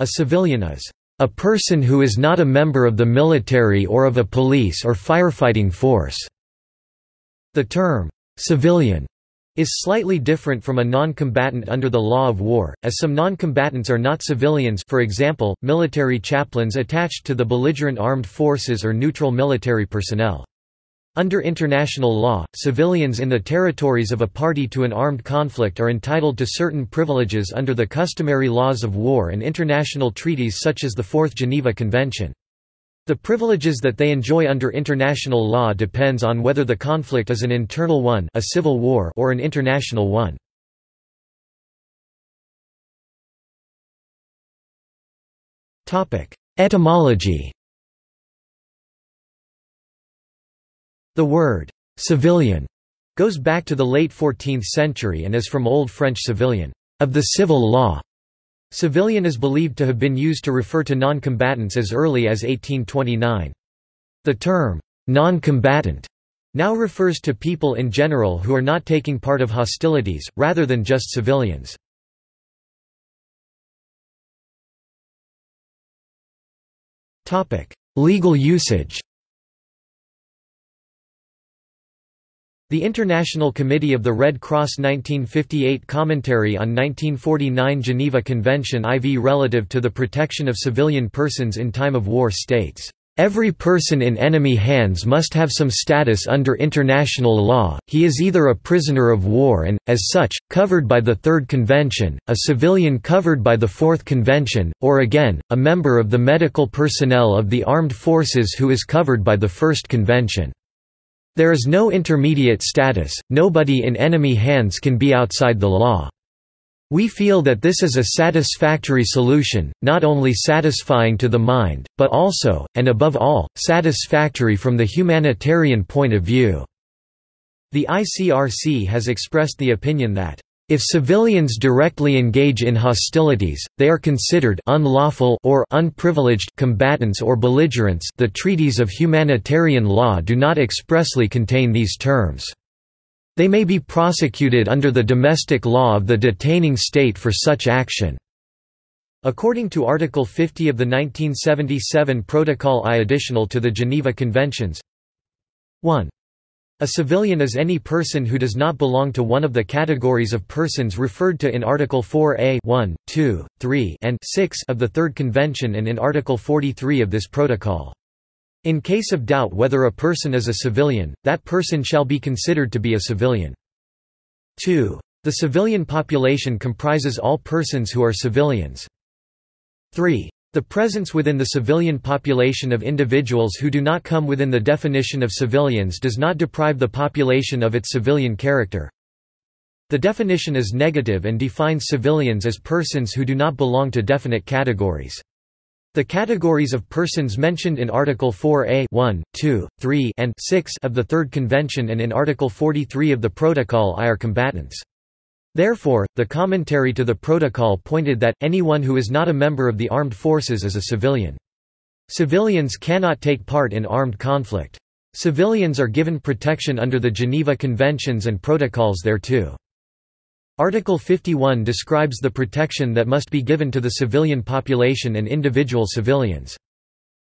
A civilian is a person who is not a member of the military or of a police or firefighting force. The term civilian is slightly different from a non-combatant under the law of war, as some non-combatants are not civilians, for example, military chaplains attached to the belligerent armed forces or neutral military personnel. Under international law, civilians in the territories of a party to an armed conflict are entitled to certain privileges under the customary laws of war and international treaties such as the Fourth Geneva Convention. The privileges that they enjoy under international law depends on whether the conflict is an internal one, a civil war, or an international one. Etymology. The word «civilian» goes back to the late 14th century and is from Old French civilian, of the civil law. Civilian is believed to have been used to refer to non-combatants as early as 1829. The term «non-combatant» now refers to people in general who are not taking part of hostilities, rather than just civilians. Legal usage. The International Committee of the Red Cross 1958 Commentary on 1949 Geneva Convention IV relative to the protection of civilian persons in time of war states, "Every person in enemy hands must have some status under international law, he is either a prisoner of war and, as such, covered by the Third Convention, a civilian covered by the Fourth Convention, or again, a member of the medical personnel of the armed forces who is covered by the First Convention. There is no intermediate status, nobody in enemy hands can be outside the law. We feel that this is a satisfactory solution, not only satisfying to the mind, but also, and above all, satisfactory from the humanitarian point of view." The ICRC has expressed the opinion that, "If civilians directly engage in hostilities, they are considered unlawful or unprivileged combatants or belligerents. The treaties of humanitarian law do not expressly contain these terms. They may be prosecuted under the domestic law of the detaining state for such action." According to Article 50 of the 1977 Protocol I additional to the Geneva Conventions, 1. A civilian is any person who does not belong to one of the categories of persons referred to in Article 4A 1, 2, 3, and 6 of the Third Convention and in Article 43 of this protocol. In case of doubt whether a person is a civilian, that person shall be considered to be a civilian. 2. The civilian population comprises all persons who are civilians. 3. The presence within the civilian population of individuals who do not come within the definition of civilians does not deprive the population of its civilian character. The definition is negative and defines civilians as persons who do not belong to definite categories. The categories of persons mentioned in Article 4A 1, 2, 3, and 6 of the Third Convention and in Article 43 of the Protocol I are combatants. Therefore, the commentary to the protocol pointed that, anyone who is not a member of the armed forces is a civilian. Civilians cannot take part in armed conflict. Civilians are given protection under the Geneva Conventions and protocols thereto. Article 51 describes the protection that must be given to the civilian population and individual civilians.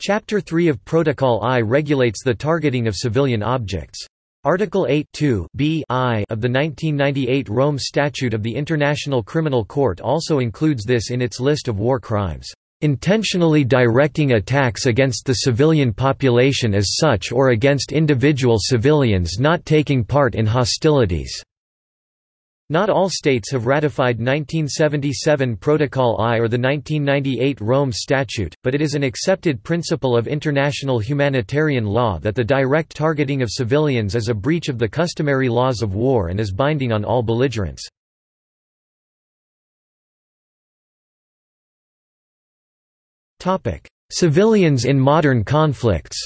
Chapter 3 of Protocol I regulates the targeting of civilian objects. Article 8(2)(b) I of the 1998 Rome Statute of the International Criminal Court also includes this in its list of war crimes. Intentionally directing attacks against the civilian population as such or against individual civilians not taking part in hostilities. Not all states have ratified 1977 Protocol I or the 1998 Rome Statute, but it is an accepted principle of international humanitarian law that the direct targeting of civilians is a breach of the customary laws of war and is binding on all belligerents. Civilians in modern conflicts.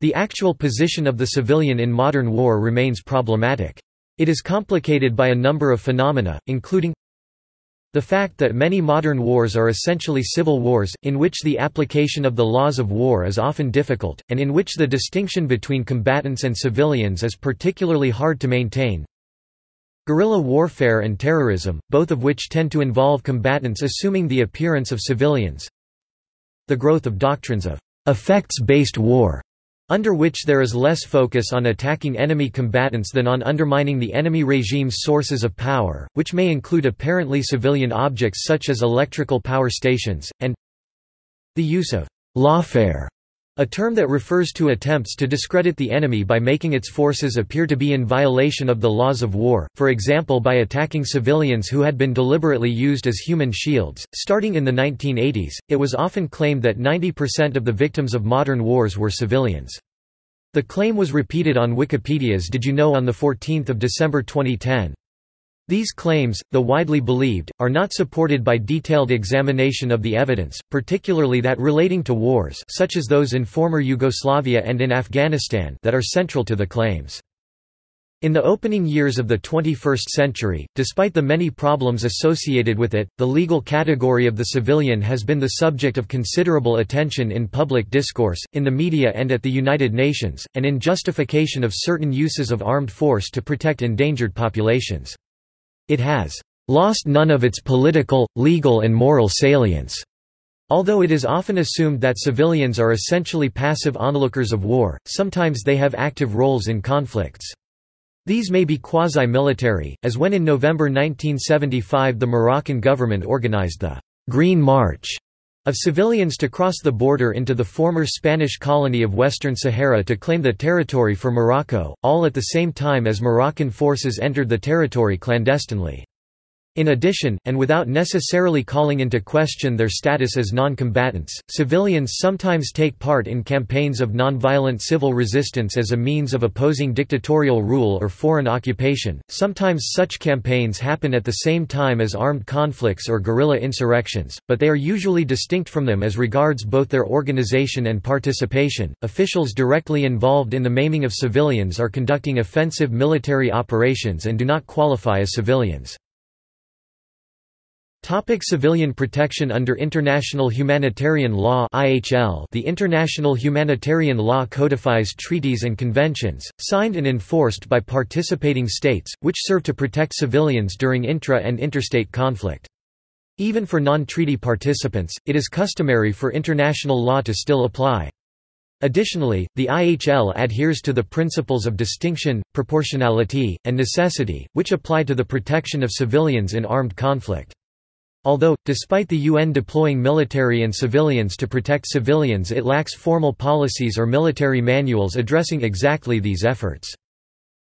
The actual position of the civilian in modern war remains problematic. It is complicated by a number of phenomena, including the fact that many modern wars are essentially civil wars, in which the application of the laws of war is often difficult, and in which the distinction between combatants and civilians is particularly hard to maintain. guerrilla warfare and terrorism, both of which tend to involve combatants assuming the appearance of civilians. The growth of doctrines of effects-based war, under which there is less focus on attacking enemy combatants than on undermining the enemy regime's sources of power, which may include apparently civilian objects such as electrical power stations, and the use of lawfare, a term that refers to attempts to discredit the enemy by making its forces appear to be in violation of the laws of war, for example by attacking civilians who had been deliberately used as human shields. Starting in the 1980s, it was often claimed that 90% of the victims of modern wars were civilians. The claim was repeated on Wikipedia's Did You Know on 14 December 2010. These claims, though widely believed, are not supported by detailed examination of the evidence, particularly that relating to wars such as those in former Yugoslavia and in Afghanistan that are central to the claims. In the opening years of the 21st century, despite the many problems associated with it, the legal category of the civilian has been the subject of considerable attention in public discourse, in the media and at the United Nations, and in justification of certain uses of armed force to protect endangered populations. It has lost none of its political, legal and moral salience, although it is often assumed that civilians are essentially passive onlookers of war. Sometimes they have active roles in conflicts. These may be quasi-military, as when in November 1975 the Moroccan government organized the Green March of civilians to cross the border into the former Spanish colony of Western Sahara to claim the territory for Morocco, all at the same time as Moroccan forces entered the territory clandestinely. In addition, and without necessarily calling into question their status as non-combatants, civilians sometimes take part in campaigns of non-violent civil resistance as a means of opposing dictatorial rule or foreign occupation. Sometimes such campaigns happen at the same time as armed conflicts or guerrilla insurrections, but they are usually distinct from them as regards both their organization and participation. Officials directly involved in the maiming of civilians are conducting offensive military operations and do not qualify as civilians. Civilian protection under international humanitarian law. The international humanitarian law codifies treaties and conventions, signed and enforced by participating states, which serve to protect civilians during intra- and interstate conflict. Even for non-treaty participants, it is customary for international law to still apply. Additionally, the IHL adheres to the principles of distinction, proportionality, and necessity, which apply to the protection of civilians in armed conflict. Although, despite the UN deploying military and civilians to protect civilians, it lacks formal policies or military manuals addressing exactly these efforts.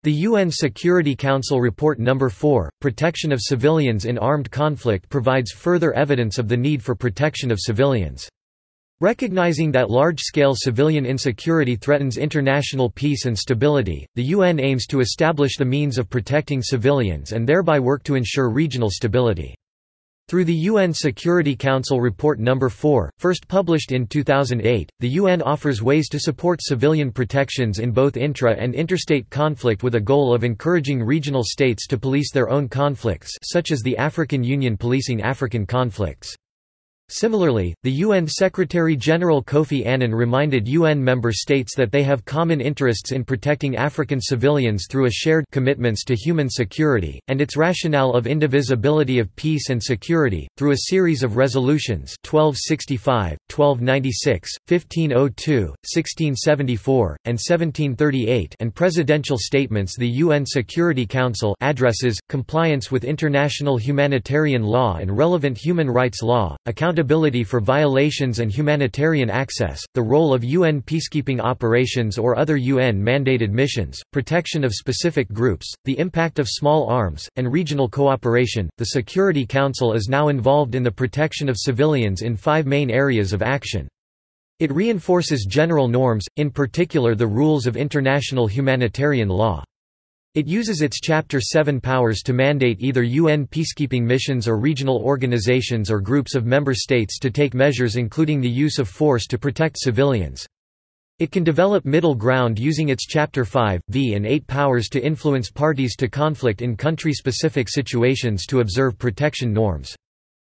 The UN Security Council Report No. 4, Protection of Civilians in Armed Conflict, provides further evidence of the need for protection of civilians. Recognizing that large-scale civilian insecurity threatens international peace and stability, the UN aims to establish the means of protecting civilians and thereby work to ensure regional stability. Through the UN Security Council Report No. 4, first published in 2008, the UN offers ways to support civilian protections in both intra- and interstate conflict with a goal of encouraging regional states to police their own conflicts, such as the African Union policing African conflicts. Similarly, the UN Secretary-General Kofi Annan reminded UN member states that they have common interests in protecting African civilians through a shared commitments to human security, and its rationale of indivisibility of peace and security, through a series of resolutions 1265, 1296, 1502, 1674, and 1738 and presidential statements. The UN Security Council addresses compliance with international humanitarian law and relevant human rights law, accountability for violations and humanitarian access, the role of UN peacekeeping operations or other UN-mandated missions, protection of specific groups, the impact of small arms, and regional cooperation. The Security Council is now involved in the protection of civilians in five main areas of action. It reinforces general norms, in particular the rules of international humanitarian law. It uses its Chapter 7 powers to mandate either UN peacekeeping missions or regional organizations or groups of member states to take measures including the use of force to protect civilians. It can develop middle ground using its Chapter 5, V and 8 powers to influence parties to conflict in country-specific situations to observe protection norms.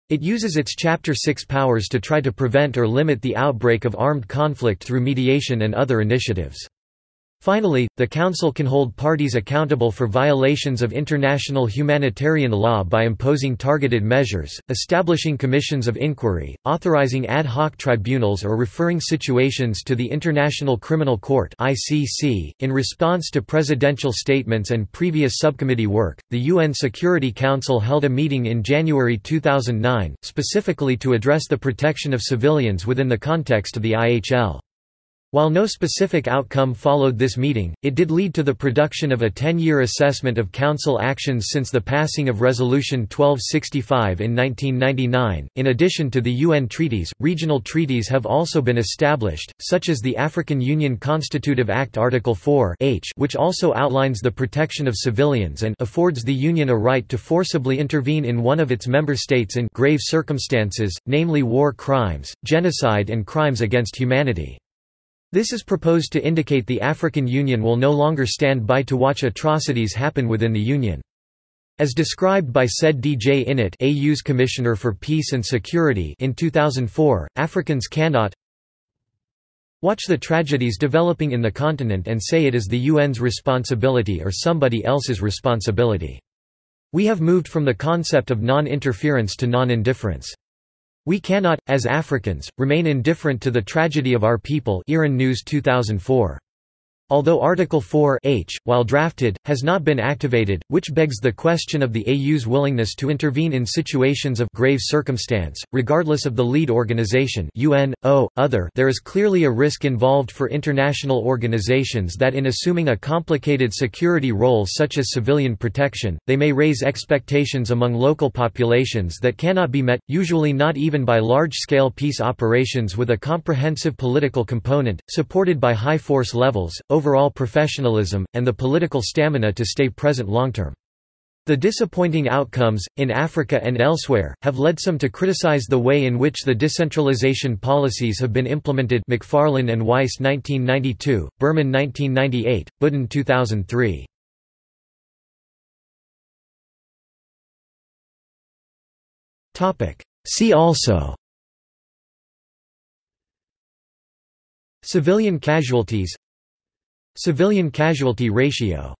It uses its Chapter 6 powers to try to prevent or limit the outbreak of armed conflict through mediation and other initiatives. Finally, the Council can hold parties accountable for violations of international humanitarian law by imposing targeted measures, establishing commissions of inquiry, authorizing ad hoc tribunals, or referring situations to the International Criminal Court (ICC). In response to presidential statements and previous subcommittee work, the UN Security Council held a meeting in January 2009, specifically to address the protection of civilians within the context of the IHL. While no specific outcome followed this meeting, it did lead to the production of a 10-year assessment of Council actions since the passing of Resolution 1265 in 1999. In addition to the UN treaties, regional treaties have also been established, such as the African Union Constitutive Act Article 4(h), which also outlines the protection of civilians and affords the Union a right to forcibly intervene in one of its member states in grave circumstances, namely war crimes, genocide, and crimes against humanity. This is proposed to indicate the African Union will no longer stand by to watch atrocities happen within the Union. As described by Said Djinnit, AU's Commissioner for Peace and Security, in 2004, Africans cannot watch the tragedies developing in the continent and say it is the UN's responsibility or somebody else's responsibility. We have moved from the concept of non-interference to non-indifference. We cannot, as Africans, remain indifferent to the tragedy of our people. Iran News 2004. Although Article 4(h), while drafted, has not been activated, which begs the question of the AU's willingness to intervene in situations of grave circumstance, regardless of the lead organization (UN, other). There is clearly a risk involved for international organizations that in assuming a complicated security role such as civilian protection, they may raise expectations among local populations that cannot be met, usually not even by large-scale peace operations with a comprehensive political component, supported by high force levels, overall professionalism, and the political stamina to stay present long-term. The disappointing outcomes, in Africa and elsewhere, have led some to criticize the way in which the decentralization policies have been implemented. McFarlane and Weiss 1992, Berman 1998, Budden 2003. See also: Civilian casualties, civilian casualty ratio.